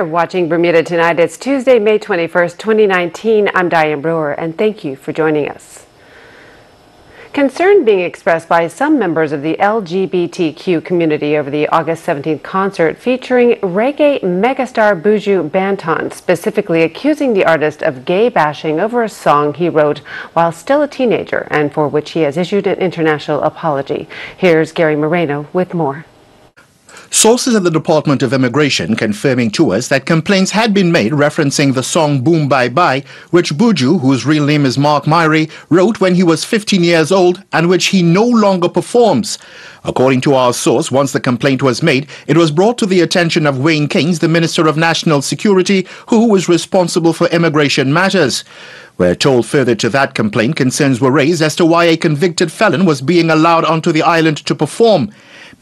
You're watching Bermuda Tonight. It's Tuesday, May 21st, 2019. I'm Diane Brewer, and thank you for joining us. Concern being expressed by some members of the LGBTQ community over the August 17th concert featuring reggae megastar Buju Banton, specifically accusing the artist of gay bashing over a song he wrote while still a teenager and for which he has issued an international apology. Here's Gary Moreno with more. Sources at the Department of Immigration confirming to us that complaints had been made referencing the song Boom Bye Bye, which Buju, whose real name is Mark Myrie, wrote when he was 15 years old and which he no longer performs. According to our source, once the complaint was made, it was brought to the attention of Wayne Caines, the Minister of National Security, who was responsible for immigration matters. We're told further to that complaint, concerns were raised as to why a convicted felon was being allowed onto the island to perform.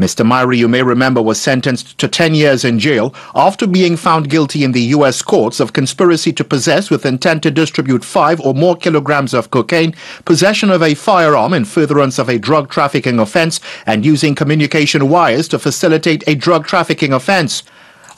Mr. Myrie, you may remember, was sentenced to 10 years in jail after being found guilty in the U.S. courts of conspiracy to possess with intent to distribute 5 or more kilograms of cocaine, possession of a firearm in furtherance of a drug trafficking offense, and using communication wires to facilitate a drug trafficking offense.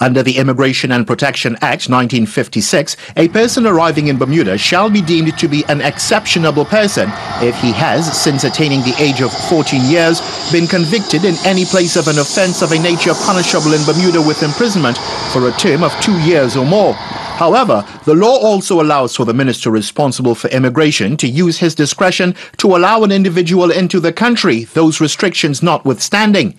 Under the Immigration and Protection Act 1956, a person arriving in Bermuda shall be deemed to be an exceptionable person if he has, since attaining the age of 14 years, been convicted in any place of an offense of a nature punishable in Bermuda with imprisonment for a term of 2 years or more. However, the law also allows for the minister responsible for immigration to use his discretion to allow an individual into the country, those restrictions notwithstanding.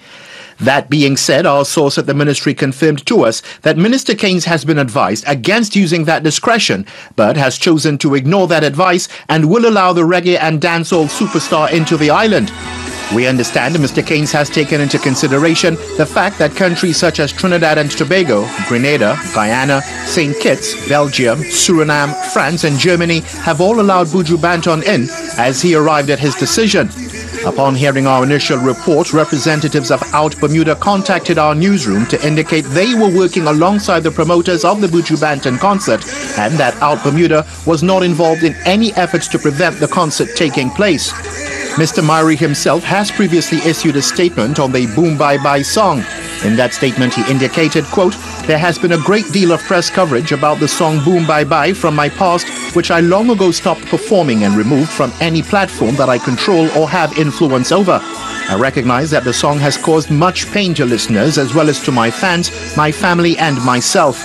That being said, our source at the ministry confirmed to us that Minister Caines has been advised against using that discretion, but has chosen to ignore that advice and will allow the reggae and dancehall superstar into the island. We understand Mr. Caines has taken into consideration the fact that countries such as Trinidad and Tobago, Grenada, Guyana, St. Kitts, Belgium, Suriname, France and Germany have all allowed Buju Banton in as he arrived at his decision. Upon hearing our initial report, representatives of Out Bermuda contacted our newsroom to indicate they were working alongside the promoters of the Buju Banton concert and that Out Bermuda was not involved in any efforts to prevent the concert taking place. Mr. Myrie himself has previously issued a statement on the Boom Bye Bye song. In that statement he indicated, quote, "There has been a great deal of press coverage about the song Boom Bye Bye from my past, which I long ago stopped performing and removed from any platform that I control or have influence over. I recognize that the song has caused much pain to listeners as well as to my fans, my family and myself.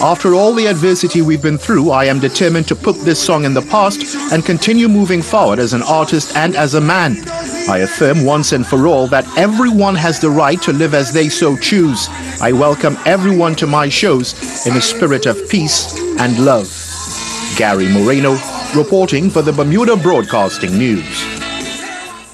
After all the adversity we've been through, I am determined to put this song in the past and continue moving forward as an artist and as a man. I affirm once and for all that everyone has the right to live as they so choose. I welcome everyone to my shows in a spirit of peace and love." Gary Moreno, reporting for the Bermuda Broadcasting News.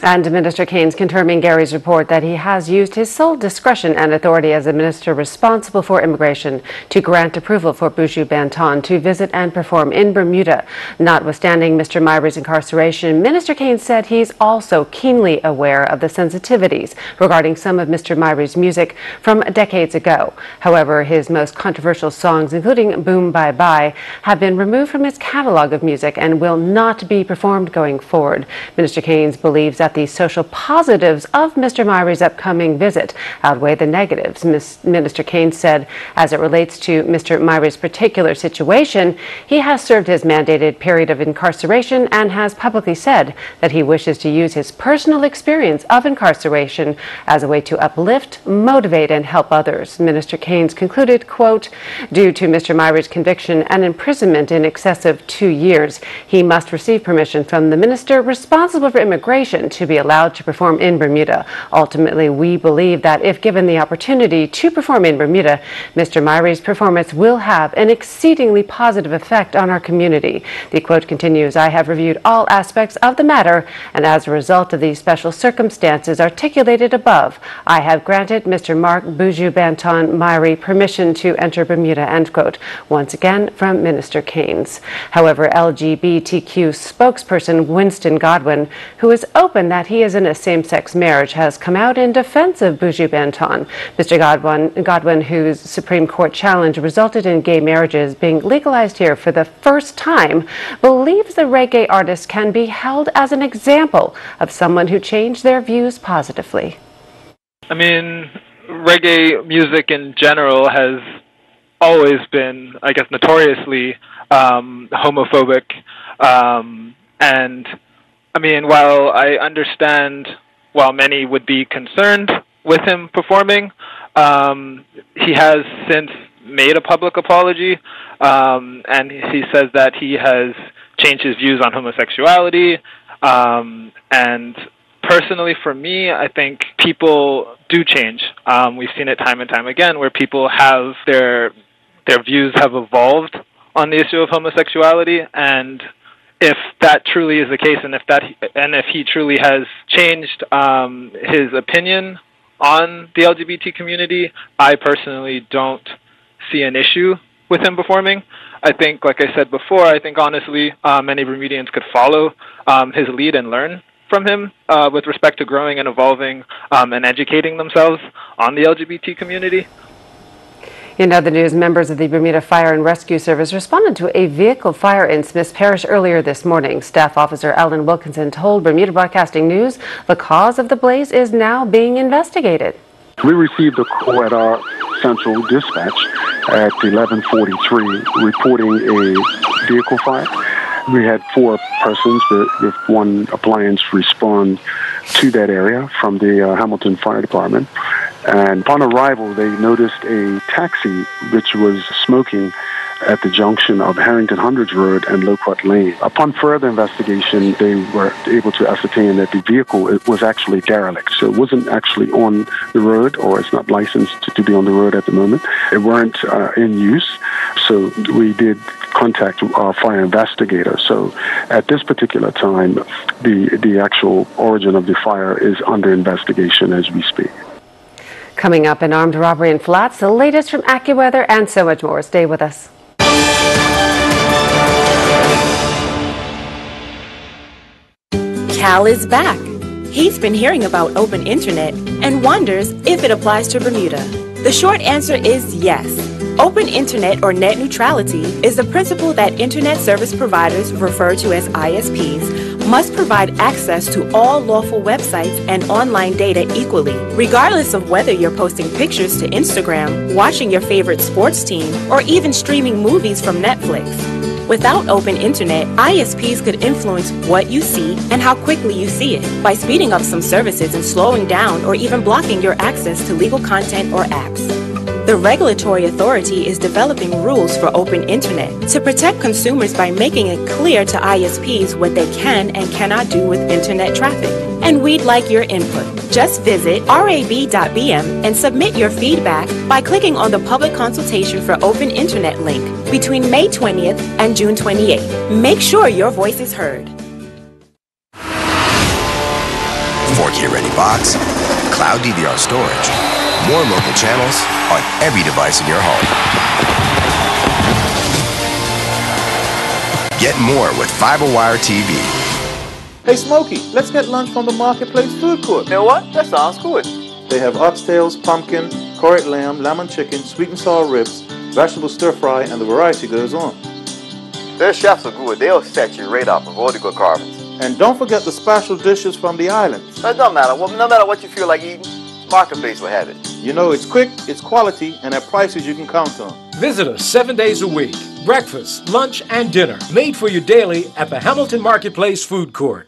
And Minister Caines confirming Gary's report that he has used his sole discretion and authority as the minister responsible for immigration to grant approval for Buju Banton to visit and perform in Bermuda. Notwithstanding Mr. Myrie's incarceration, Minister Caines said he's also keenly aware of the sensitivities regarding some of Mr. Myrie's music from decades ago. However, his most controversial songs, including Boom Bye Bye, have been removed from his catalog of music and will not be performed going forward. Minister Caines believes that the social positives of Mr. Myrie's upcoming visit outweigh the negatives. Minister Caines said as it relates to Mr. Myrie's particular situation, he has served his mandated period of incarceration and has publicly said that he wishes to use his personal experience of incarceration as a way to uplift, motivate and help others. Minister Caines concluded, quote, "Due to Mr. Myrie's conviction and imprisonment in excess of 2 years, he must receive permission from the minister responsible for immigration to be allowed to perform in Bermuda. Ultimately, we believe that if given the opportunity to perform in Bermuda, Mr. Myrie's performance will have an exceedingly positive effect on our community." The quote continues, "I have reviewed all aspects of the matter, and as a result of these special circumstances articulated above, I have granted Mr. Mark Buju Banton Myrie permission to enter Bermuda," end quote. Once again from Minister Caines. However, LGBTQ spokesperson Winston Godwyn, who is open that he is in a same-sex marriage, has come out in defense of Buju Banton. Mr. Godwyn, whose Supreme Court challenge resulted in gay marriages being legalized here for the first time, believes the reggae artist can be held as an example of someone who changed their views positively. I mean, reggae music in general has always been, I guess, notoriously homophobic. And I mean, while I understand, while many would be concerned with him performing, he has since made a public apology, and he says that he has changed his views on homosexuality. And personally, for me, I think people do change. We've seen it time and time again, where people have their views have evolved on the issue of homosexuality. And if that truly is the case, and if he truly has changed his opinion on the LGBT community, I personally don't see an issue with him performing. I think, like I said before, I think honestly many Bermudians could follow his lead and learn from him with respect to growing and evolving and educating themselves on the LGBT community. In other news, members of the Bermuda Fire and Rescue Service responded to a vehicle fire in Smiths Parish earlier this morning. Staff Officer Alan Wilkinson told Bermuda Broadcasting News the cause of the blaze is now being investigated. We received a call at our central dispatch at 11:43 reporting a vehicle fire. We had four persons with one appliance respond to that area from the Hamilton Fire Department. And upon arrival, they noticed a taxi which was smoking at the junction of Harrington Hundreds Road and Loquat Lane. Upon further investigation, they were able to ascertain that the vehicle was actually derelict. So it wasn't actually on the road, or it's not licensed to be on the road at the moment. It weren't in use. So we did contact our fire investigator. So at this particular time, the actual origin of the fire is under investigation as we speak. Coming up, an armed robbery in Flats, the latest from AccuWeather, and so much more. Stay with us. Cal is back. He's been hearing about open internet and wonders if it applies to Bermuda. The short answer is yes. Open internet, or net neutrality, is the principle that internet service providers, referred to as ISPs, must provide access to all lawful websites and online data equally, regardless of whether you're posting pictures to Instagram, watching your favorite sports team, or even streaming movies from Netflix. Without open internet, ISPs could influence what you see and how quickly you see it by speeding up some services and slowing down or even blocking your access to legal content or apps. The regulatory authority is developing rules for open internet to protect consumers by making it clear to ISPs what they can and cannot do with internet traffic. And we'd like your input. Just visit rab.bm and submit your feedback by clicking on the public consultation for open internet link between May 20th and June 28th. Make sure your voice is heard. Fork Your Ready Box, Cloud DVR storage, more local channels on every device in your home. Get more with FiberWire TV. Hey, Smokey, let's get lunch from the Marketplace food court. You know what? That sounds good. They have oxtails, pumpkin, curried lamb, lemon chicken, sweet and sour ribs, vegetable stir-fry, and the variety goes on. Their chefs are good. They'll set you right up with all the good carvings. And don't forget the special dishes from the island. That don't matter. Well, no matter what you feel like eating, Marketplace will have it. You know, it's quick, it's quality, and at prices you can count on. Visit us 7 days a week. Breakfast, lunch, and dinner. Made for you daily at the Hamilton Marketplace Food Court.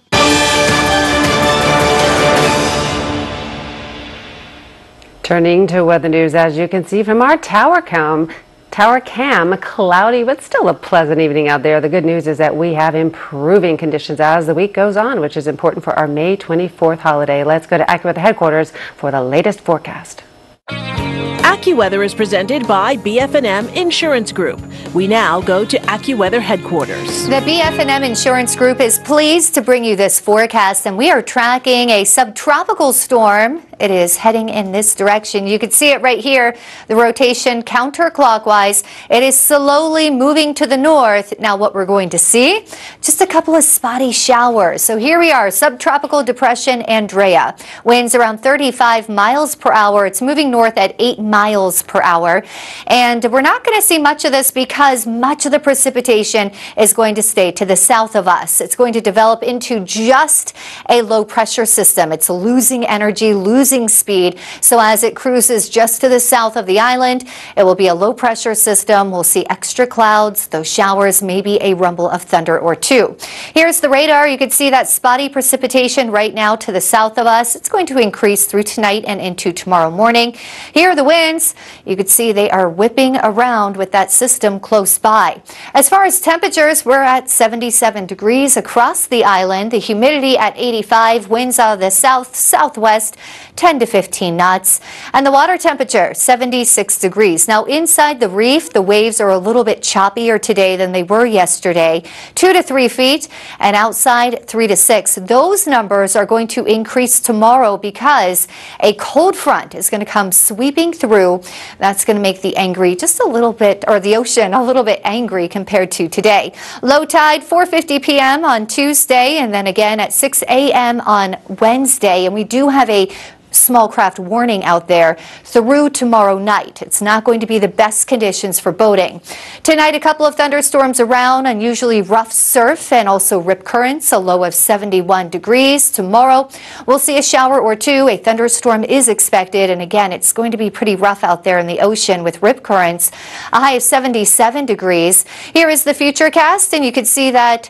Turning to weather news, as you can see from our tower cam, cloudy, but still a pleasant evening out there. The good news is that we have improving conditions as the week goes on, which is important for our May 24th holiday. Let's go to AccuWeather headquarters for the latest forecast. AccuWeather is presented by BF&M Insurance Group. We now go to AccuWeather headquarters. The BF&M Insurance Group is pleased to bring you this forecast, and we are tracking a subtropical storm. It is heading in this direction. You can see it right here, the rotation counterclockwise. It is slowly moving to the north. Now what we're going to see, just a couple of spotty showers. So here we are, subtropical depression Andrea. Winds around 35 miles per hour. It's moving north at 8 miles per hour. And we're not going to see much of this because much of the precipitation is going to stay to the south of us. It's going to develop into just a low pressure system. It's losing energy, losing losing speed. So as it cruises just to the south of the island, it will be a low pressure system. We'll see extra clouds, those showers, maybe a rumble of thunder or two. Here's the radar. You can see that spotty precipitation right now to the south of us. It's going to increase through tonight and into tomorrow morning. Here are the winds. You can see they are whipping around with that system close by. As far as temperatures, we're at 77 degrees across the island, the humidity at 85, winds out of the south-southwest 10 to 15 knots, and the water temperature 76 degrees. Now inside the reef, the waves are a little bit choppier today than they were yesterday, 2 to 3 feet, and outside 3 to 6. Those numbers are going to increase tomorrow because a cold front is going to come sweeping through. That's going to make the angry just a little bit, or the ocean a little bit angry compared to today. Low tide 4:50 p.m. on Tuesday, and then again at 6 a.m. on Wednesday, and we do have a small craft warning out there through tomorrow night. It's not going to be the best conditions for boating. Tonight, a couple of thunderstorms around, unusually rough surf and also rip currents, a low of 71 degrees. Tomorrow, we'll see a shower or two. A thunderstorm is expected, and again, it's going to be pretty rough out there in the ocean with rip currents, a high of 77 degrees. Here is the future cast, and you can see that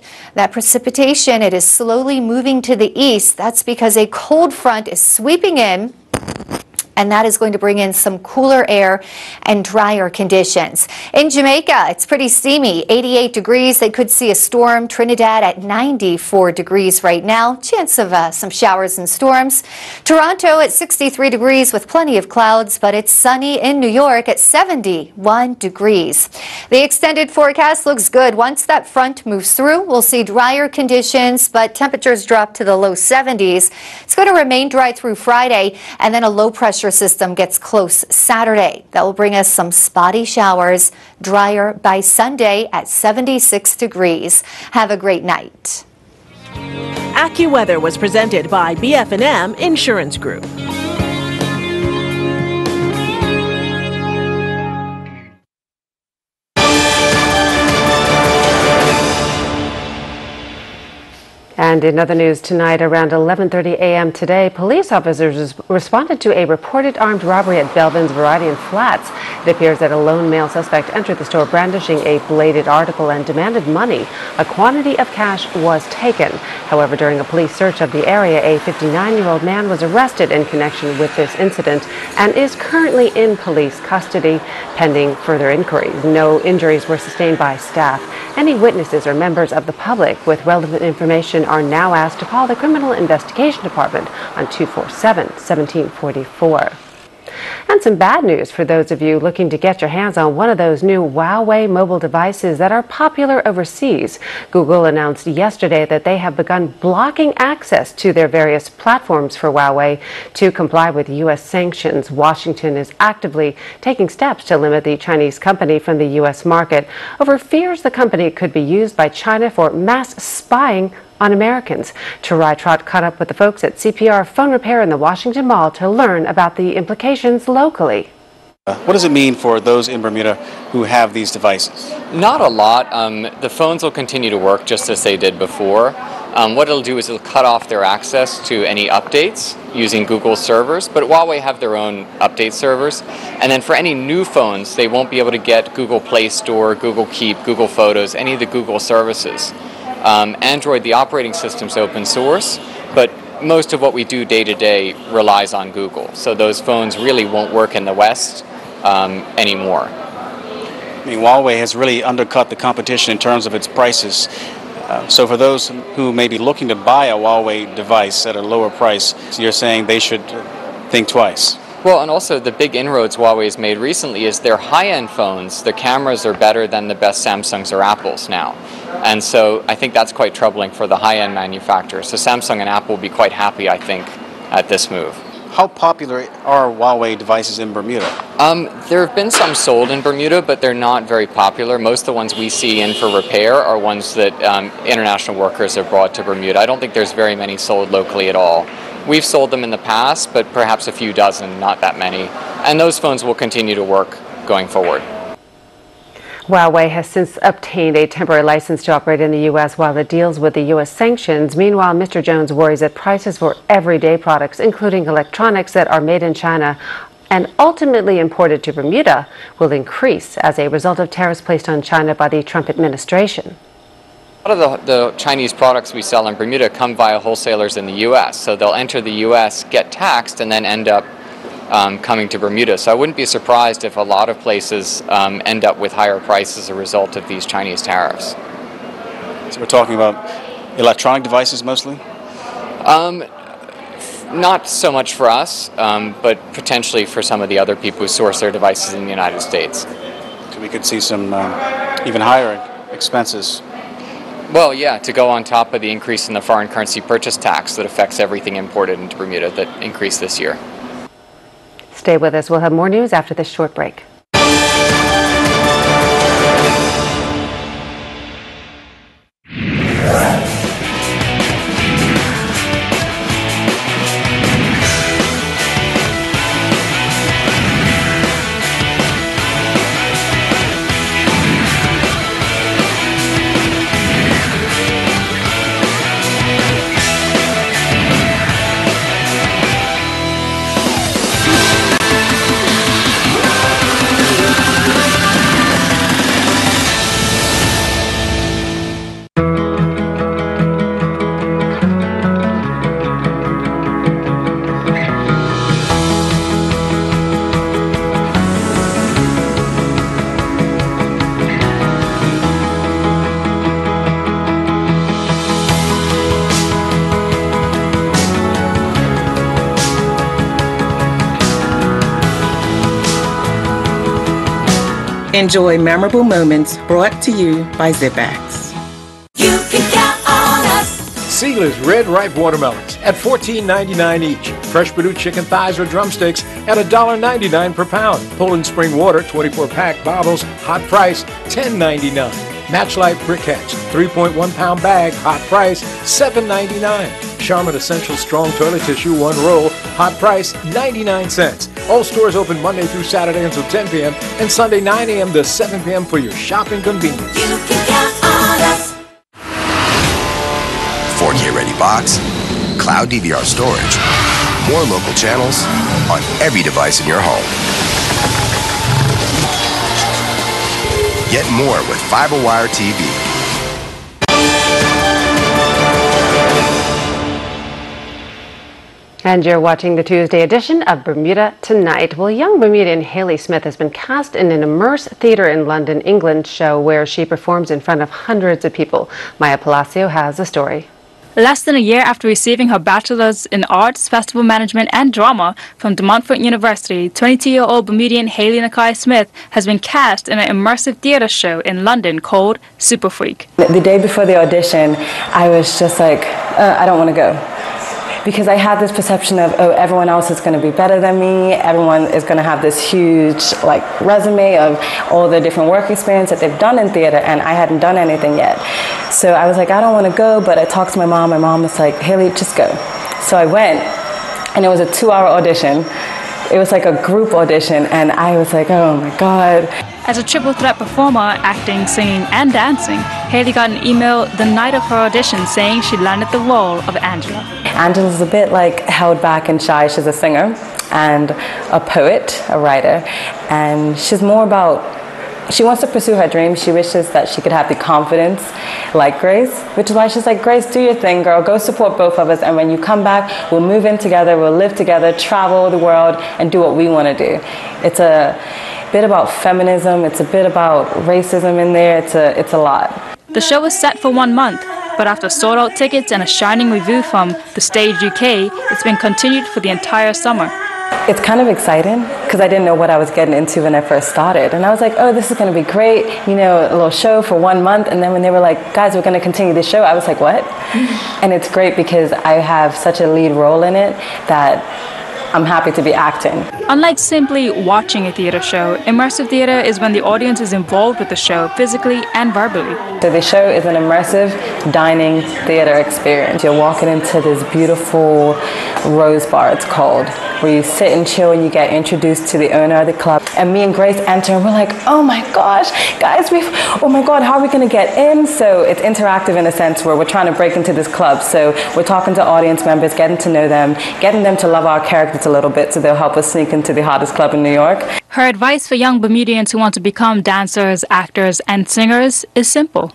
precipitation, it is slowly moving to the east. That's because a cold front is sweeping in, and that is going to bring in some cooler air and drier conditions. In Jamaica, it's pretty steamy, 88 degrees. They could see a storm. Trinidad at 94 degrees right now. Chance of some showers and storms. Toronto at 63 degrees with plenty of clouds, but it's sunny in New York at 71 degrees. The extended forecast looks good. Once that front moves through, we'll see drier conditions, but temperatures drop to the low 70s. It's going to remain dry through Friday, and then a low pressure system gets close Saturday. That will bring us some spotty showers, drier by Sunday at 76 degrees. Have a great night. AccuWeather was presented by BF&M Insurance Group. And in other news tonight, around 11:30 a.m. today, police officers responded to a reported armed robbery at Belvin's Variety and Flats. It appears that a lone male suspect entered the store brandishing a bladed article and demanded money. A quantity of cash was taken. However, during a police search of the area, a 59-year-old man was arrested in connection with this incident and is currently in police custody pending further inquiries. No injuries were sustained by staff. Any witnesses or members of the public with relevant information are now asked to call the Criminal Investigation Department on 247-1744. And some bad news for those of you looking to get your hands on one of those new Huawei mobile devices that are popular overseas. Google announced yesterday that they have begun blocking access to their various platforms for Huawei to comply with U.S. sanctions. Washington is actively taking steps to limit the Chinese company from the U.S. market over fears the company could be used by China for mass spying on Americans. Jontae Trott caught up with the folks at CPR Phone Repair in the Washington Mall to learn about the implications locally. What does it mean for those in Bermuda who have these devices? Not a lot. The phones will continue to work just as they did before. What it'll do is it'll cut off their access to any updates using Google servers, but Huawei have their own update servers. And then for any new phones, they won't be able to get Google Play Store, Google Keep, Google Photos, any of the Google services. Android, the operating system's open source, but most of what we do day to day relies on Google. So those phones really won't work in the West anymore. I mean, Huawei has really undercut the competition in terms of its prices. So for those who may be looking to buy a Huawei device at a lower price, you're saying they should think twice. Well, and also the big inroads Huawei's made recently is their high-end phones, the cameras are better than the best Samsungs or Apples now. And so I think that's quite troubling for the high-end manufacturers. So Samsung and Apple will be quite happy, I think, at this move. How popular are Huawei devices in Bermuda? There have been some sold in Bermuda, but they're not very popular. Most of the ones we see in for repair are ones that international workers have brought to Bermuda. I don't think there's very many sold locally at all. We've sold them in the past, but perhaps a few dozen, not that many. And those phones will continue to work going forward. Huawei has since obtained a temporary license to operate in the U.S. while it deals with the U.S. sanctions. Meanwhile, Mr. Jones worries that prices for everyday products, including electronics that are made in China and ultimately imported to Bermuda, will increase as a result of tariffs placed on China by the Trump administration. A lot of the Chinese products we sell in Bermuda come via wholesalers in the U.S., so they'll enter the U.S., get taxed, and then end up coming to Bermuda. So I wouldn't be surprised if a lot of places end up with higher prices as a result of these Chinese tariffs. So we're talking about electronic devices mostly? Not so much for us, but potentially for some of the other people who source their devices in the United States. So we could see some even higher expenses? Well, yeah, to go on top of the increase in the foreign currency purchase tax that affects everything imported into Bermuda that increased this year. Stay with us. We'll have more news after this short break. Enjoy memorable moments brought to you by Zip-Ax. You can count on us. Sealer's Red Ripe Watermelons at $14.99 each. Fresh Perdue chicken thighs or drumsticks at $1.99 per pound. Poland Spring Water, 24-pack bottles, hot price, $10.99. Matchlight Briquettes, 3.1-pound bag, hot price, $7.99. Charmin Essential Strong Toilet Tissue, 1 roll, hot price, 99 cents. All stores open Monday through Saturday until 10 p.m. and Sunday 9 a.m. to 7 p.m. for your shopping convenience. You can count on us. 4K Ready Box, Cloud DVR storage, more local channels on every device in your home. Get more with FiberWire TV. And you're watching the Tuesday edition of Bermuda Tonight. Well, young Bermudian Haley Smith has been cast in an Immerse Theatre in London, England show where she performs in front of hundreds of people. Maya Palacio has the story. Less than a year after receiving her Bachelor's in Arts, Festival Management and Drama from De Montfort University, 22-year-old Bermudian Haley Nakai Smith has been cast in an immersive theatre show in London called Super Freak. The day before the audition, I was just like, I don't want to go. Because I had this perception of, oh, everyone else is going to be better than me, everyone is going to have this huge like resume of all the different work experience that they've done in theater, and I hadn't done anything yet. So I was like, I don't want to go, but I talked to my mom was like, Haley, just go. So I went, and it was a 2-hour audition. It was like a group audition, and I was like, oh my God. As a triple threat performer, acting, singing, and dancing, Haley got an email the night of her audition saying she landed the role of Angela. Angela's a bit like held back and shy. She's a singer and a poet, a writer, and she's more about, she wants to pursue her dream. She wishes that she could have the confidence like Grace, which is why she's like, Grace, do your thing, girl. Go support both of us. And when you come back, we'll move in together, we'll live together, travel the world, and do what we want to do. It's a bit about feminism. It's a bit about racism in there. It's a lot. The show was set for 1 month, but after sold-out tickets and a shining review from The Stage UK, it's been continued for the entire summer. It's kind of exciting because I didn't know what I was getting into when I first started, and I was like, oh, this is going to be great, you know, a little show for 1 month. And then when they were like, guys, we're going to continue the show, I was like, what? And it's great because I have such a lead role in it that I'm happy to be acting. Unlike simply watching a theatre show, immersive theatre is when the audience is involved with the show physically and verbally. So the show is an immersive dining theatre experience. You're walking into this beautiful rose bar, it's called, where you sit and chill and you get introduced to the owner of the club. And me and Grace enter and we're like, oh my gosh, guys, oh my God, how are we going to get in? So it's interactive in a sense where we're trying to break into this club. So we're talking to audience members, getting to know them, getting them to love our characters a little bit so they'll help us sneak into the hottest club in New York. Her advice for young Bermudians who want to become dancers, actors and singers is simple.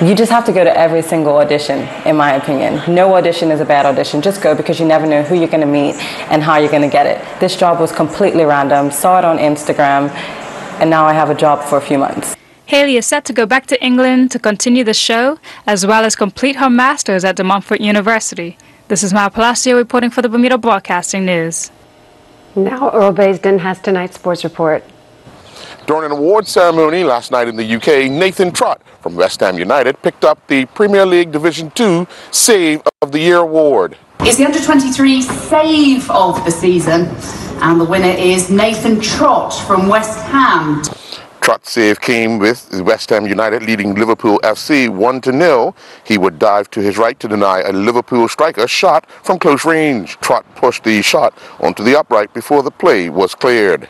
You just have to go to every single audition, in my opinion. No audition is a bad audition. Just go, because you never know who you're going to meet and how you're going to get it. This job was completely random. Saw it on Instagram, and now I have a job for a few months. Haley is set to go back to England to continue the show, as well as complete her master's at De Montfort University. This is Maya Palacio reporting for the Bermuda Broadcasting News. Now Earl Baisden has tonight's sports report. During an awards ceremony last night in the UK, Nathan Trott from West Ham United picked up the Premier League Division 2 Save of the Year award. It's the Under-23 Save of the Season, and the winner is Nathan Trott from West Ham. Trott's save came with West Ham United leading Liverpool FC 1-0. He would dive to his right to deny a Liverpool striker shot from close range. Trott pushed the shot onto the upright before the play was cleared.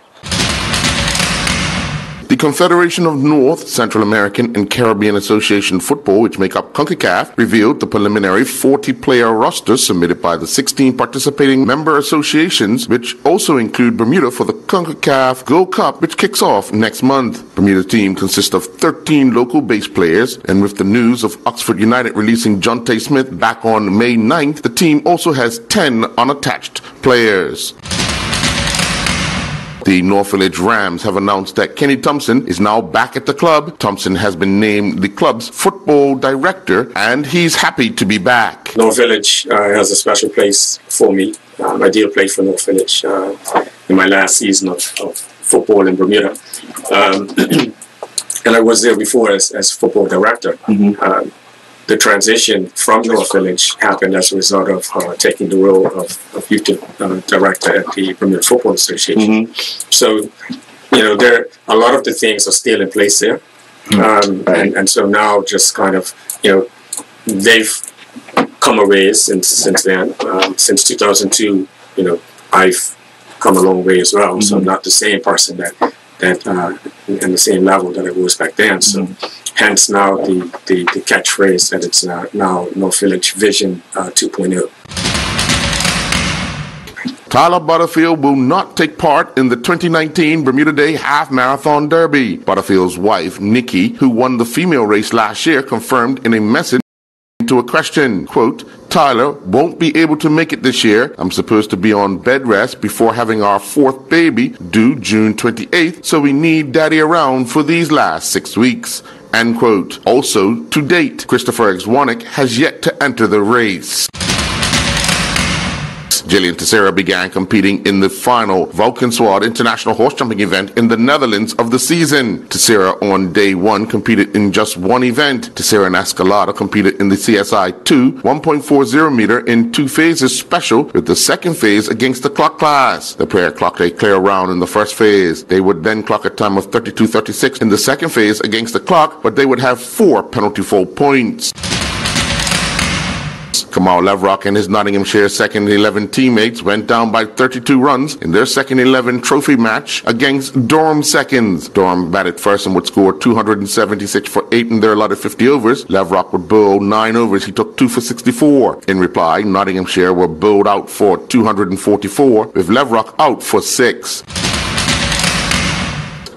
The Confederation of North, Central American and Caribbean Association Football, which make up CONCACAF, revealed the preliminary 40-player roster submitted by the 16 participating member associations, which also include Bermuda for the CONCACAF Gold Cup, which kicks off next month. Bermuda's team consists of 13 local-based players, and with the news of Oxford United releasing Jontae Smith back on May 9th, the team also has 10 unattached players. The North Village Rams have announced that Kenny Thompson is now back at the club. Thompson has been named the club's football director, and he's happy to be back. North Village has a special place for me. I did play for North Village in my last season of football in Bermuda. And I was there before as football director. Mm-hmm. The transition from North Village happened as a result of taking the role of youth director at the Bermuda Football Association. Mm-hmm. So, you know, a lot of the things are still in place there. Mm-hmm. and so now just kind of, you know, they've come a ways since then. Since 2002, you know, I've come a long way as well. Mm-hmm. So I'm not the same person and the same level that I was back then. Mm-hmm. So. Hence now the catchphrase that it's now North Village Vision 2.0. Tyler Butterfield will not take part in the 2019 Bermuda Day Half Marathon Derby. Butterfield's wife, Nikki, who won the female race last year, confirmed in a message to a question, quote, Tyler won't be able to make it this year. I'm supposed to be on bed rest before having our fourth baby due June 28th, so we need daddy around for these last 6 weeks. End quote. Also, to date, Christopher Exwanick has yet to enter the race. Jillian Terceira began competing in the final Valkenswaard International Horse Jumping event in the Netherlands of the season. Terceira on day one competed in just one event. Terceira Nascalada competed in the CSI 2 1.40 meter in two phases special, with the second phase against the clock class. The player clocked a clear round in the first phase. They would then clock a time of 32.36 in the second phase against the clock, but they would have 4 penalty foul points. Kamau Leverock and his Nottinghamshire second 11 teammates went down by 32 runs in their second 11 trophy match against Durham seconds. Durham batted first and would score 276 for 8 in their allotted 50 overs. Leverock would bowl 9 overs. He took 2 for 64. In reply, Nottinghamshire were bowled out for 244, with Leverock out for 6.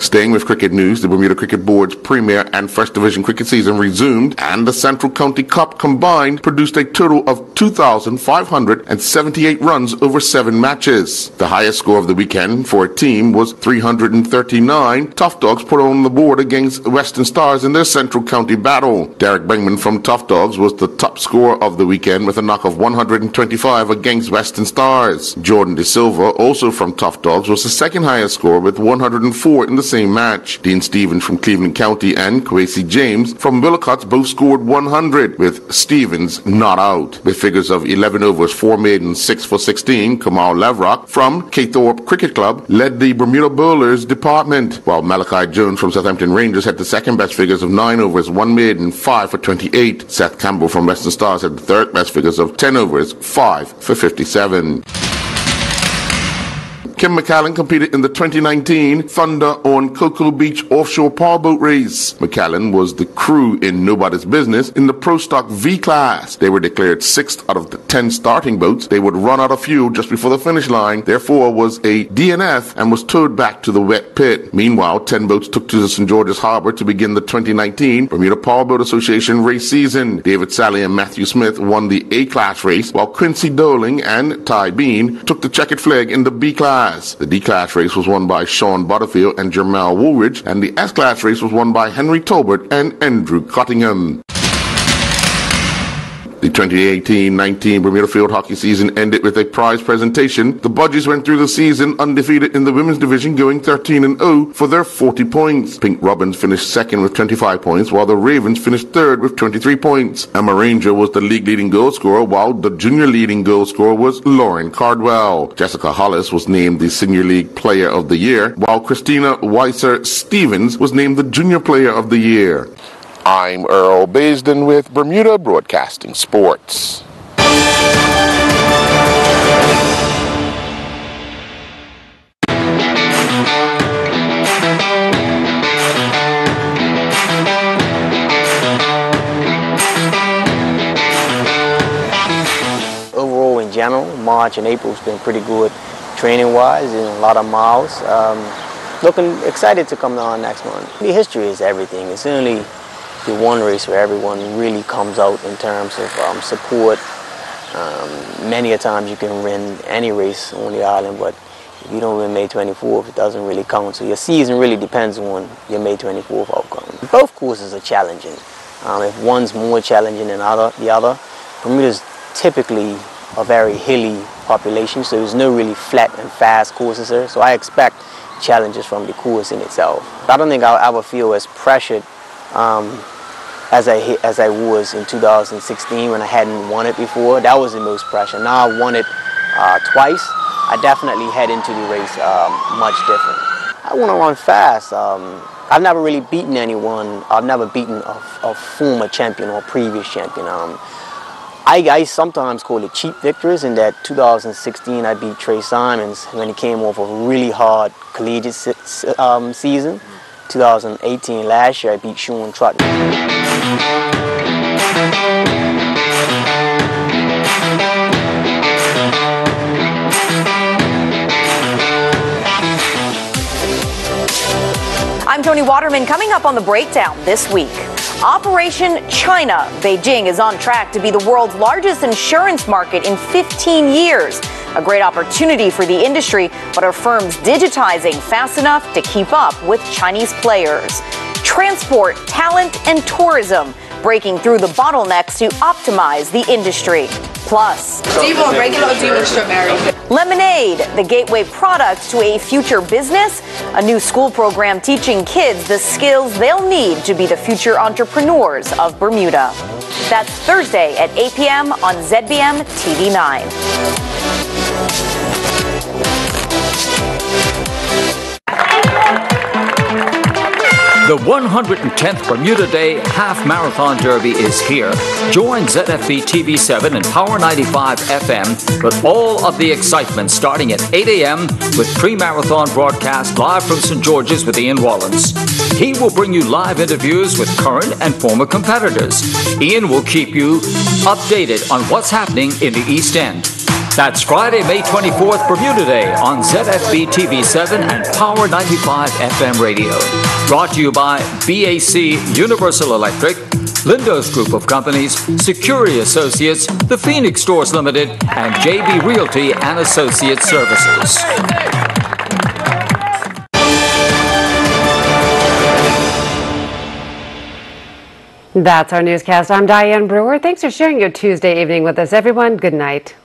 Staying with cricket news, the Bermuda Cricket Board's Premier and First Division cricket season resumed, and the Central County Cup combined produced a total of 2,578 runs over 7 matches. The highest score of the weekend for a team was 339. Tough Dogs put on the board against Western Stars in their Central County battle. Derek Bengman from Tough Dogs was the top scorer of the weekend with a knock of 125 against Western Stars. Jordan De Silva, also from Tough Dogs, was the second highest scorer with 104 in the same match. Dean Stevens from Cleveland County and Kwesi James from Willicott's both scored 100, with Stevens not out. With figures of 11 overs, 4 made and 6 for 16, Kamau Leverock from Caythorpe Cricket Club led the Bermuda Bowlers department, while Malachi Jones from Southampton Rangers had the second best figures of 9 overs, 1 made and 5 for 28. Seth Campbell from Western Stars had the third best figures of 10 overs, 5 for 57. Kim McCallan competed in the 2019 Thunder on Cocoa Beach offshore powerboat race. McCallan was the crew in Nobody's Business in the Pro Stock V class. They were declared 6th out of the 10 starting boats. They would run out of fuel just before the finish line, therefore was a DNF and was towed back to the wet pit. Meanwhile, 10 boats took to the St. George's Harbour to begin the 2019 Bermuda Powerboat Association race season. David Sally and Matthew Smith won the A class race, while Quincy Doling and Ty Bean took the checkered flag in the B class. The D-class race was won by Sean Butterfield and Jermel Woolridge, and the S-class race was won by Henry Tolbert and Andrew Cottingham. The 2018-19 Bermuda Field Hockey season ended with a prize presentation. The Budgies went through the season undefeated in the women's division, going 13-0 for their 40 points. Pink Robins finished second with 25 points, while the Ravens finished third with 23 points. Emma Ranger was the league-leading goal scorer, while the junior leading goal scorer was Lauren Cardwell. Jessica Hollis was named the Senior League Player of the Year, while Christina Weiser-Stevens was named the Junior Player of the Year. I'm Earl Baisden with Bermuda Broadcasting Sports. Overall, in general, March and April has been pretty good training-wise, and a lot of miles. Looking excited to come down next month. The history is everything. It's only the one race where everyone really comes out in terms of support. Many a times you can win any race on the island, but if you don't win May 24th, it doesn't really count. So your season really depends on your May 24th outcome. Both courses are challenging. If one's more challenging than the other, Bermuda's typically a very hilly population, so there's no really flat and fast courses there. So I expect challenges from the course in itself. I don't think I'll ever feel as pressured as I was in 2016 when I hadn't won it before. That was the most pressure. Now I won it twice. I definitely head into the race much different. I want to run fast. I've never really beaten anyone. I've never beaten a former champion or previous champion. I sometimes call it cheap victories, in that 2016 I beat Trey Simons when he came off a really hard collegiate season. 2018, last year, I beat Sean Trott. I'm Tony Waterman. Coming up on The Breakdown this week, Operation China. Beijing is on track to be the world's largest insurance market in 15 years. A great opportunity for the industry, but are firms digitizing fast enough to keep up with Chinese players? Transport, talent, and tourism, breaking through the bottlenecks to optimize the industry. Plus, do you want regular or do you want strip married? Lemonade, the gateway product to a future business, a new school program teaching kids the skills they'll need to be the future entrepreneurs of Bermuda. That's Thursday at 8 p.m. on ZBM TV 9. The 110th Bermuda Day Half Marathon Derby is here. Join ZFB TV7 and Power 95 FM with all of the excitement starting at 8 a.m. with pre-marathon broadcast live from St. George's with Ian Wallins. He will bring you live interviews with current and former competitors. Ian will keep you updated on what's happening in the East End. That's Friday, May 24th, Bermuda Day on ZFB TV7 and Power 95 FM radio. Brought to you by BAC, Universal Electric, Lindos Group of Companies, Security Associates, The Phoenix Stores Limited, and JB Realty and Associate Services. That's our newscast. I'm Diane Brewer. Thanks for sharing your Tuesday evening with us, everyone. Good night.